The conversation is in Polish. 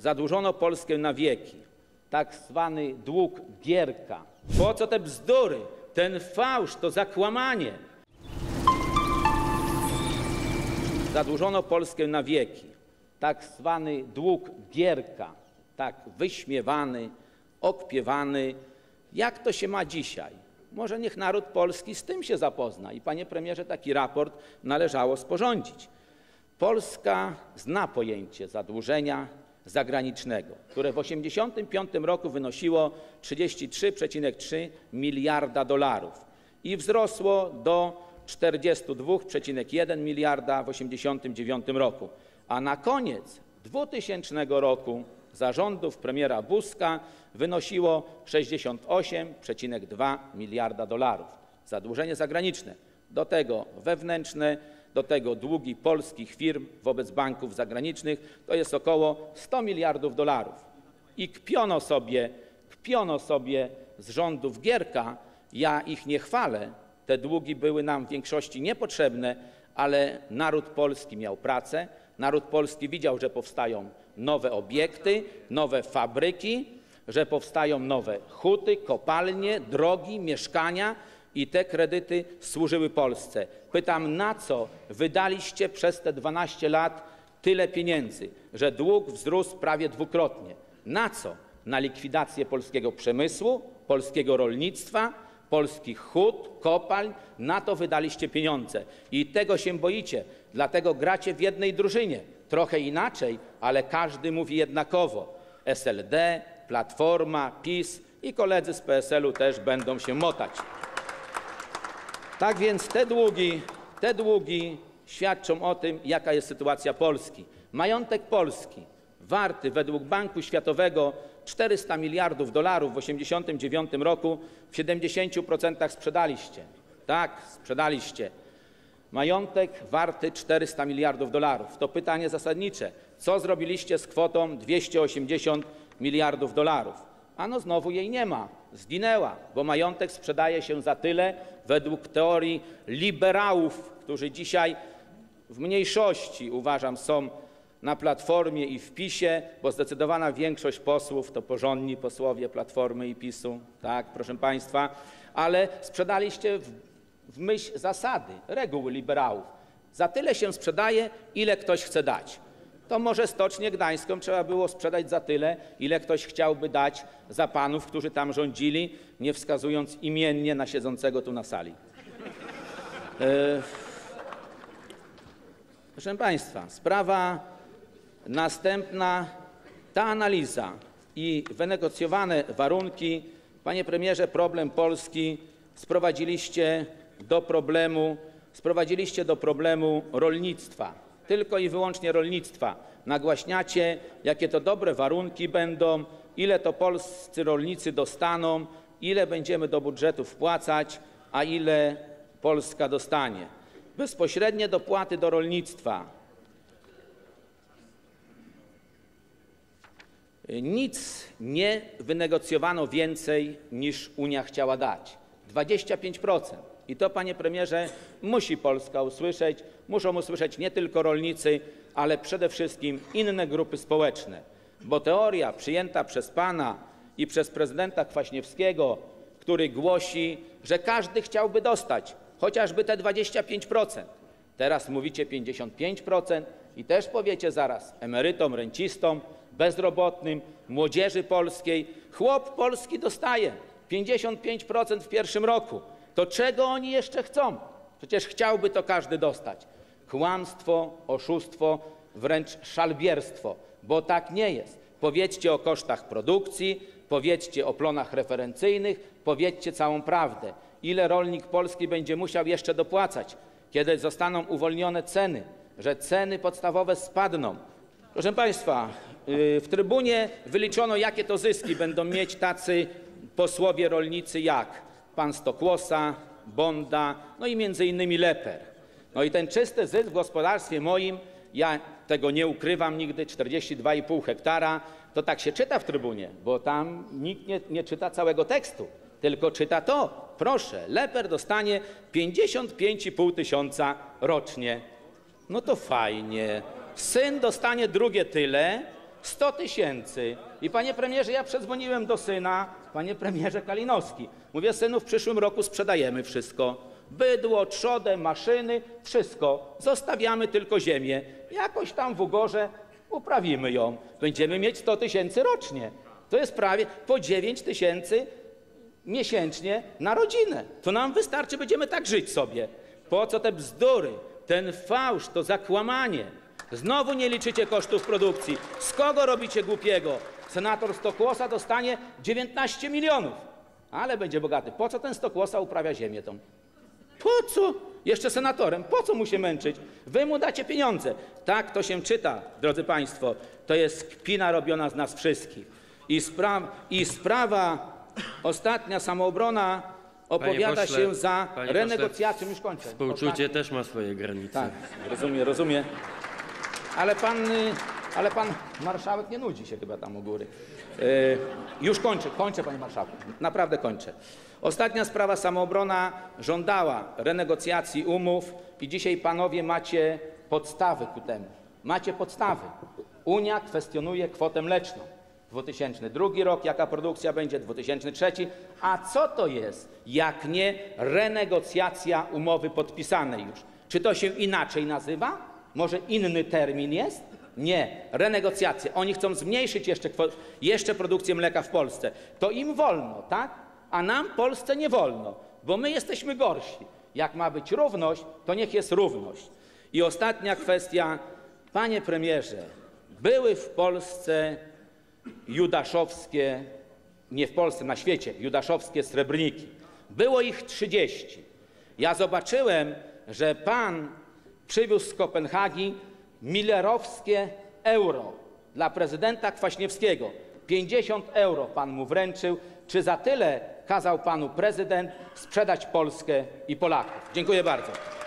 Zadłużono Polskę na wieki. Tak zwany dług Gierka. Po co te bzdury? Ten fałsz to zakłamanie. Zadłużono Polskę na wieki. Tak zwany dług Gierka. Tak wyśmiewany, okpiewany. Jak to się ma dzisiaj? Może niech naród polski z tym się zapozna. I panie premierze, taki raport należało sporządzić. Polska zna pojęcie zadłużenia zagranicznego, które w 1985 roku wynosiło 33,3 miliarda dolarów i wzrosło do 42,1 miliarda w 1989 roku. A na koniec 2000 roku za rządów premiera Buzka wynosiło 68,2 miliarda dolarów. Zadłużenie zagraniczne, do tego wewnętrzne, do tego długi polskich firm wobec banków zagranicznych, to jest około 100 miliardów dolarów. I kpiono sobie z rządów Gierka, ja ich nie chwalę, te długi były nam w większości niepotrzebne, ale naród polski miał pracę, naród polski widział, że powstają nowe obiekty, nowe fabryki, że powstają nowe huty, kopalnie, drogi, mieszkania i te kredyty służyły Polsce. Pytam, na co wydaliście przez te 12 lat tyle pieniędzy, że dług wzrósł prawie dwukrotnie? Na co? Na likwidację polskiego przemysłu, polskiego rolnictwa, polskich hut, kopalń, na to wydaliście pieniądze. I tego się boicie, dlatego gracie w jednej drużynie. Trochę inaczej, ale każdy mówi jednakowo. SLD, Platforma, PiS i koledzy z PSL-u też będą się motać. Tak więc te długi świadczą o tym, jaka jest sytuacja Polski. Majątek Polski warty według Banku Światowego 400 miliardów dolarów w 1989 roku w 70% sprzedaliście. Tak, sprzedaliście. Majątek warty 400 miliardów dolarów. To pytanie zasadnicze. Co zrobiliście z kwotą 280 miliardów dolarów? Ano znowu jej nie ma. Zginęła, bo majątek sprzedaje się za tyle według teorii liberałów, którzy dzisiaj w mniejszości, uważam, są na Platformie i w PiSie, bo zdecydowana większość posłów to porządni posłowie Platformy i PiSu, tak, proszę państwa, ale sprzedaliście w myśl zasady, reguły liberałów. Za tyle się sprzedaje, ile ktoś chce dać. To może Stocznię Gdańską trzeba było sprzedać za tyle, ile ktoś chciałby dać za panów, którzy tam rządzili, nie wskazując imiennie na siedzącego tu na sali. Proszę państwa, sprawa następna. Ta analiza i wynegocjowane warunki. Panie premierze, problem Polski sprowadziliście do problemu rolnictwa. Tylko i wyłącznie rolnictwa. Nagłaśniacie, jakie to dobre warunki będą, ile to polscy rolnicy dostaną, ile będziemy do budżetu wpłacać, a ile Polska dostanie. Bezpośrednie dopłaty do rolnictwa. Nic nie wynegocjowano więcej, niż Unia chciała dać. 25%. I to, panie premierze, musi Polska usłyszeć. Muszą usłyszeć nie tylko rolnicy, ale przede wszystkim inne grupy społeczne. Bo teoria przyjęta przez pana i przez prezydenta Kwaśniewskiego, który głosi, że każdy chciałby dostać chociażby te 25%. Teraz mówicie 55% i też powiecie zaraz emerytom, rencistom, bezrobotnym, młodzieży polskiej. Chłop polski dostaje 55% w pierwszym roku. To czego oni jeszcze chcą? Przecież chciałby to każdy dostać. Kłamstwo, oszustwo, wręcz szalbierstwo, bo tak nie jest. Powiedzcie o kosztach produkcji, powiedzcie o plonach referencyjnych, powiedzcie całą prawdę. Ile rolnik polski będzie musiał jeszcze dopłacać, kiedy zostaną uwolnione ceny, że ceny podstawowe spadną. Proszę państwa, w trybunie wyliczono, jakie to zyski będą mieć tacy posłowie rolnicy jak pan Stokłosa, Bonda, no i między innymi Lepper. No i ten czysty zysk w gospodarstwie moim, ja tego nie ukrywam nigdy, 42,5 hektara, to tak się czyta w trybunie, bo tam nikt nie czyta całego tekstu, tylko czyta to. Proszę, Lepper dostanie 55,5 tysiąca rocznie. No to fajnie. Syn dostanie drugie tyle, 100 000. I panie premierze, ja przedzwoniłem do syna, panie premierze Kalinowski. Mówię, synu, w przyszłym roku sprzedajemy wszystko. Bydło, trzodę, maszyny, wszystko. Zostawiamy tylko ziemię. Jakoś tam w ugorze uprawimy ją. Będziemy mieć 100 000 rocznie. To jest prawie po 9 000 miesięcznie na rodzinę. To nam wystarczy, będziemy tak żyć sobie. Po co te bzdury, ten fałsz, to zakłamanie? Znowu nie liczycie kosztów produkcji. Z kogo robicie głupiego? Senator Stokłosa dostanie 19 milionów, ale będzie bogaty. Po co ten Stokłosa uprawia ziemię tą? Po co? Jeszcze senatorem. Po co mu się męczyć? Wy mu dacie pieniądze. Tak to się czyta, drodzy państwo. To jest kpina robiona z nas wszystkich. I sprawa ostatnia, samoobrona, opowiada się za renegocjacją. Już kończę. Współczucie ostatnie też ma swoje granice. Tak, rozumiem. Ale pan marszałek nie nudzi się chyba tam u góry. Już kończę, panie marszałku. Naprawdę kończę. Ostatnia sprawa, samoobrona żądała renegocjacji umów i dzisiaj panowie macie podstawy ku temu. Macie podstawy. Unia kwestionuje kwotę mleczną. 2002 rok, jaka produkcja będzie, 2003. A co to jest, jak nie renegocjacja umowy podpisanej już? Czy to się inaczej nazywa? Może inny termin jest? Nie, renegocjacje. Oni chcą zmniejszyć jeszcze produkcję mleka w Polsce. To im wolno, tak? A nam, Polsce, nie wolno, bo my jesteśmy gorsi. Jak ma być równość, to niech jest równość. I ostatnia kwestia. Panie premierze, były w Polsce judaszowskie, nie w Polsce, na świecie, judaszowskie srebrniki. Było ich 30. Ja zobaczyłem, że pan przywiózł z Kopenhagi millerowskie euro dla prezydenta Kwaśniewskiego. 50 € pan mu wręczył. Czy za tyle kazał panu prezydent sprzedać Polskę i Polaków? Dziękuję bardzo.